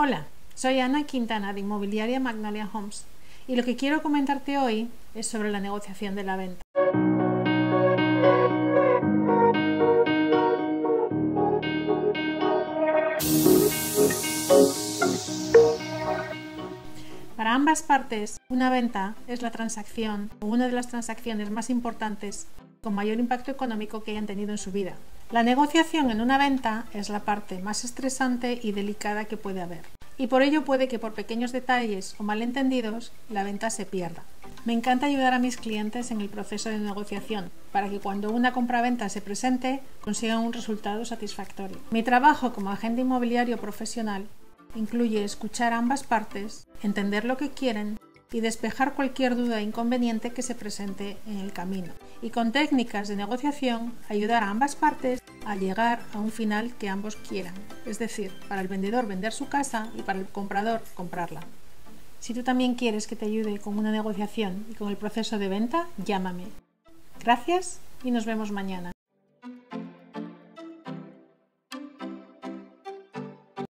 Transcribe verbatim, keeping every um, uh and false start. Hola, soy Ana Quintana de Inmobiliaria Magnolia Homes y lo que quiero comentarte hoy es sobre la negociación de la venta. Para ambas partes, una venta es la transacción o una de las transacciones más importantes con mayor impacto económico que hayan tenido en su vida. La negociación en una venta es la parte más estresante y delicada que puede haber, y por ello puede que por pequeños detalles o malentendidos la venta se pierda. Me encanta ayudar a mis clientes en el proceso de negociación para que cuando una compraventa se presente consigan un resultado satisfactorio. Mi trabajo como agente inmobiliario profesional incluye escuchar a ambas partes, entender lo que quieren y despejar cualquier duda e inconveniente que se presente en el camino. Y con técnicas de negociación, ayudar a ambas partes a llegar a un final que ambos quieran. Es decir, para el vendedor vender su casa y para el comprador comprarla. Si tú también quieres que te ayude con una negociación y con el proceso de venta, llámame. Gracias y nos vemos mañana.